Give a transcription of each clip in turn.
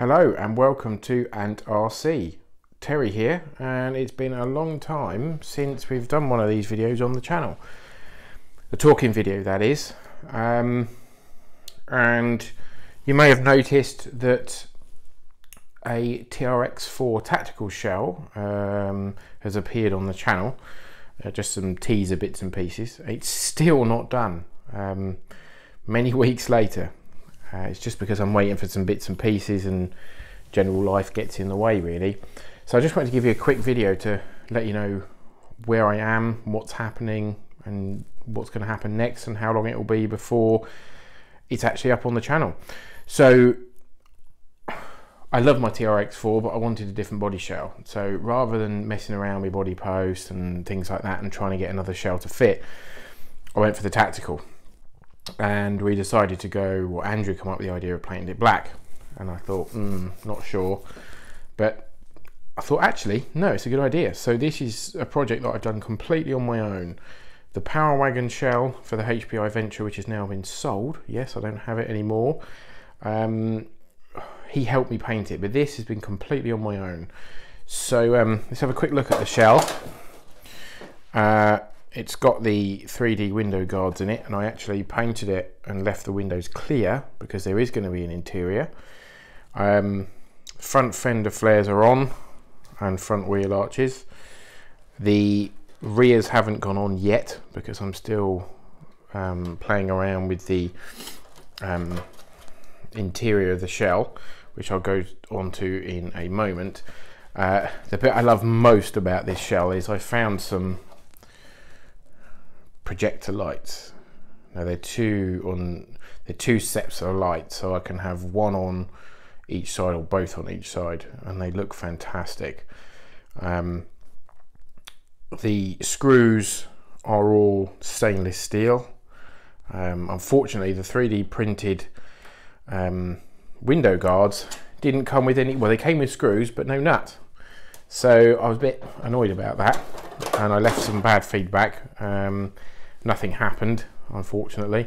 Hello and welcome to Ant RC. Terry here, and it's been a long time since we've done one of these videos on the channel. The talking video, that is. And you may have noticed that a TRX4 tactical shell has appeared on the channel. Just some teaser bits and pieces. It's still not done. Many weeks later. It's just because I'm waiting for some bits and pieces and general life gets in the way, really. So I just wanted to give you a quick video to let you know where I am, what's happening and what's going to happen next and how long it will be before it's actually up on the channel. So I love my TRX4, but I wanted a different body shell. So rather than messing around with body posts and things like that and trying to get another shell to fit, I went for the tactical. And we decided to go, well, Andrew came up with the idea of painting it black, and I thought, not sure, but I thought, actually no, it's a good idea. So this is a project that I've done completely on my own. The power wagon shell for the HPI Venture, which has now been sold, yes, I don't have it anymore, he helped me paint it, but this has been completely on my own. So let's have a quick look at the shell. It's got the 3D window guards in it, and I actually painted it and left the windows clear because there is going to be an interior. Front fender flares are on and front wheel arches. The rears haven't gone on yet because I'm still playing around with the interior of the shell, which I'll go on to in a moment. The bit I love most about this shell is I found some projector lights. Now they're two sets of lights, so I can have one on each side or both on each side, and they look fantastic. The screws are all stainless steel. Unfortunately, the 3D printed window guards didn't come with any, well, they came with screws but no nut. So I was a bit annoyed about that, and I left some bad feedback. Nothing happened, unfortunately.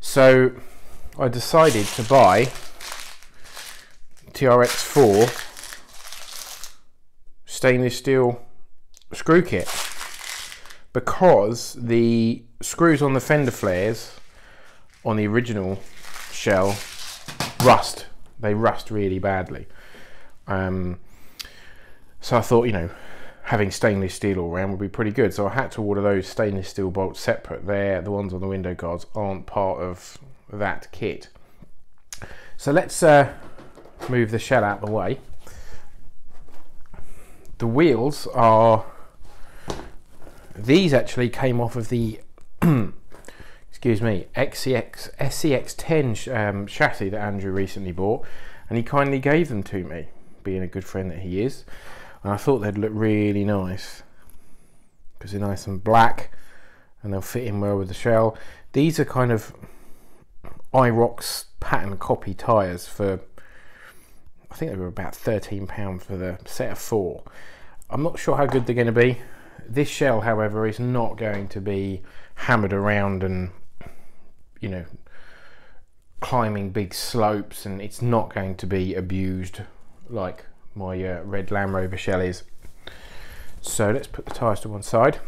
So I decided to buy TRX4 stainless steel screw kit because the screws on the fender flares on the original shell rust. They rust really badly. So I thought, you know, having stainless steel all around would be pretty good. So I had to order those stainless steel bolts separate. There, the ones on the window guards aren't part of that kit. So let's move the shell out of the way. The wheels are, these actually came off of the excuse me, SCX10 chassis that Andrew recently bought, and he kindly gave them to me, being a good friend that he is. And I thought they'd look really nice because they're nice and black and they'll fit in well with the shell. These are kind of iRox pattern copy tyres for, I think they were about £13 for the set of four. I'm not sure how good they're going to be. This shell, however, is not going to be hammered around and, you know, climbing big slopes, and it's not going to be abused like my red Land Rover shell is. So let's put the tyres to one side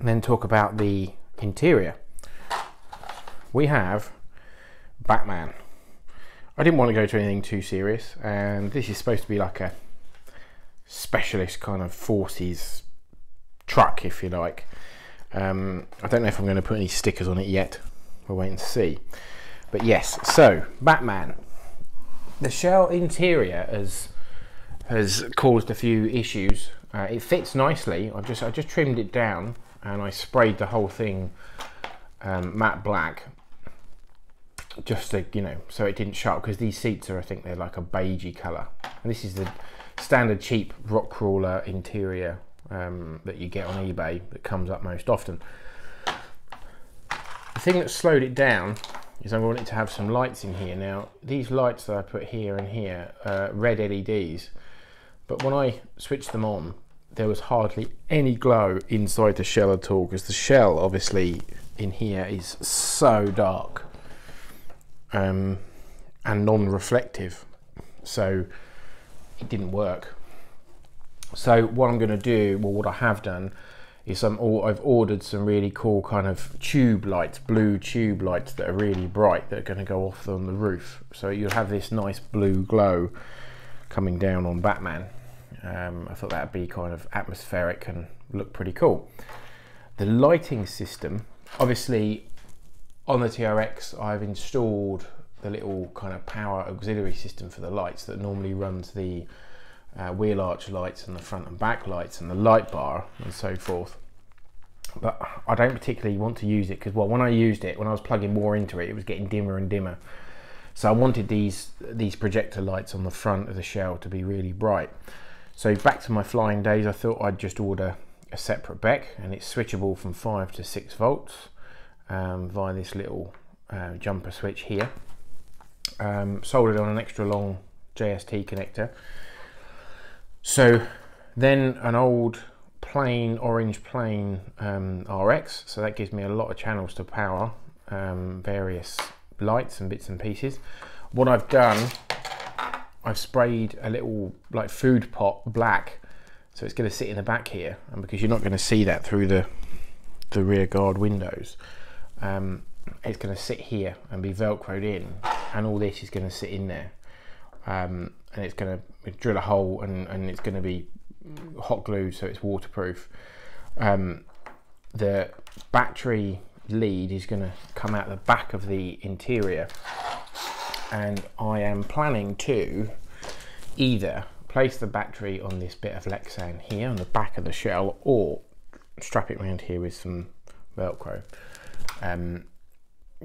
and then talk about the interior. We have Batman. I didn't want to go to anything too serious, and this is supposed to be like a specialist kind of forces truck, if you like. I don't know if I'm going to put any stickers on it yet, we'll wait and see. But yes, so Batman. The shell interior has caused a few issues. It fits nicely. I just trimmed it down and I sprayed the whole thing matte black, just to, you know, so it didn't show up, because these seats are, I think they're like a beigey colour, and this is the standard cheap rock crawler interior that you get on eBay that comes up most often. The thing that slowed it down is I wanted to have some lights in here. Now, these lights that I put here and here, red LEDs, but when I switched them on, there was hardly any glow inside the shell at all, because the shell, obviously, in here is so dark and non-reflective. so it didn't work. So what I'm going to do, well, what I have done is I've ordered some really cool kind of tube lights, blue tube lights that are really bright, that are going to go off on the roof. So you'll have this nice blue glow coming down on Batman. I thought that'd be kind of atmospheric and look pretty cool. The lighting system, obviously on the TRX, I've installed the little kind of power auxiliary system for the lights that normally runs the wheel arch lights and the front and back lights and the light bar and so forth. But I don't particularly want to use it because, well, when I used it, when I was plugging more into it, it was getting dimmer and dimmer. So I wanted these projector lights on the front of the shell to be really bright. So back to my flying days, I thought I'd just order a separate Bec, and it's switchable from 5 to 6 volts via this little jumper switch here. Soldered on an extra long JST connector. So then an old plain, orange plain RX, so that gives me a lot of channels to power various lights and bits and pieces. What I've done, I've sprayed a little like food pot black, so it's going to sit in the back here, and because you're not going to see that through the rear guard windows, it's going to sit here and be velcroed in, and all this is going to sit in there. And it's going to drill a hole, and it's going to be hot glued so it's waterproof. The battery lead is going to come out the back of the interior, and I am planning to either place the battery on this bit of Lexan here on the back of the shell, or strap it around here with some Velcro.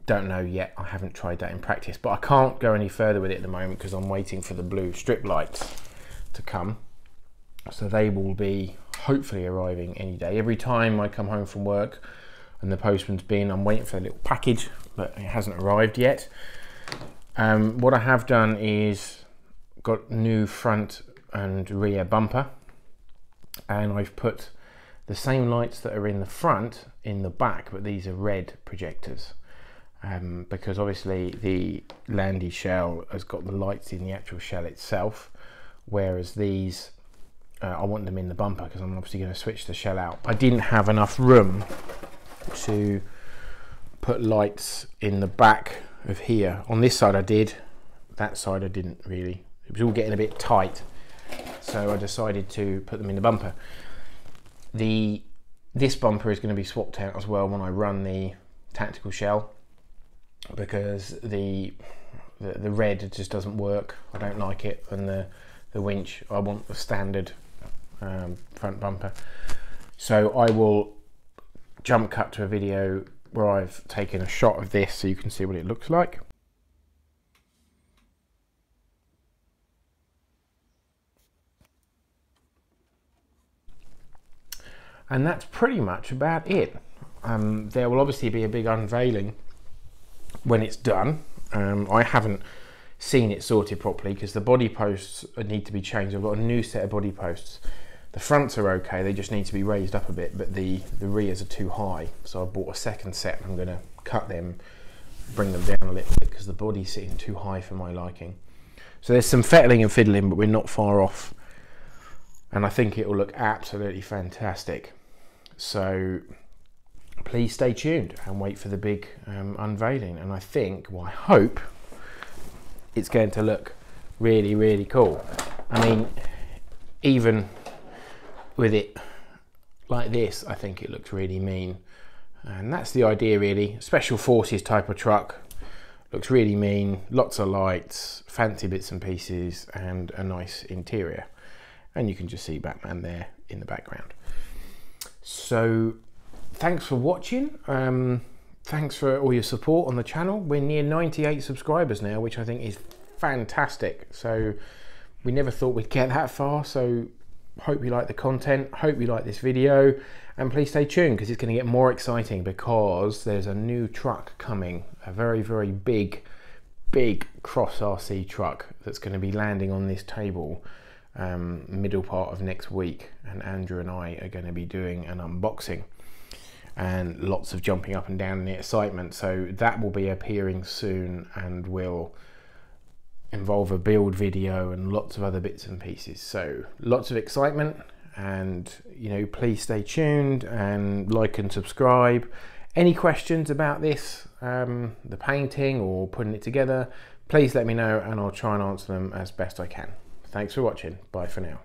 Don't know yet, I haven't tried that in practice, but I can't go any further with it at the moment because I'm waiting for the blue strip lights to come. So they will be hopefully arriving any day. Every time I come home from work and the postman's been, I'm waiting for a little package, but it hasn't arrived yet. What I have done is got new front and rear bumper, and I've put the same lights that are in the front in the back, but these are red projectors. Because obviously the Landy shell has got the lights in the actual shell itself, whereas these, I want them in the bumper because I'm obviously going to switch the shell out. I didn't have enough room to put lights in the back of here. On this side I did, that side I didn't really. It was all getting a bit tight, so I decided to put them in the bumper. This bumper is going to be swapped out as well when I run the tactical shell, because the red just doesn't work. I don't like it, and the winch, I want the standard front bumper. So I will jump cut to a video where I've taken a shot of this so you can see what it looks like. And that's pretty much about it. There will obviously be a big unveiling when it's done. I haven't seen it sorted properly because the body posts need to be changed. I've got a new set of body posts. The fronts are okay, they just need to be raised up a bit, but the rears are too high. So I bought a second set, and I'm gonna cut them, bring them down a little bit because the body's sitting too high for my liking. So there's some fettling and fiddling, but we're not far off. And I think it will look absolutely fantastic. So please stay tuned and wait for the big unveiling, and I think, well, I hope it's going to look really, really cool. I mean, even with it like this, I think it looks really mean, and that's the idea really. Special forces type of truck, looks really mean, lots of lights, fancy bits and pieces, and a nice interior, and you can just see Batman there in the background. So thanks for watching, thanks for all your support on the channel. We're near 98 subscribers now, which I think is fantastic. So we never thought we'd get that far, so hope you like the content, hope you like this video, and please stay tuned because it's going to get more exciting, because there's a new truck coming, a very, very big cross RC truck that's going to be landing on this table middle part of next week, and Andrew and I are going to be doing an unboxing and lots of jumping up and down in the excitement. So that will be appearing soon, and will involve a build video and lots of other bits and pieces. So lots of excitement, and you know, please stay tuned and like and subscribe. Any questions about this, the painting or putting it together, please let me know and I'll try and answer them as best I can. Thanks for watching. Bye for now.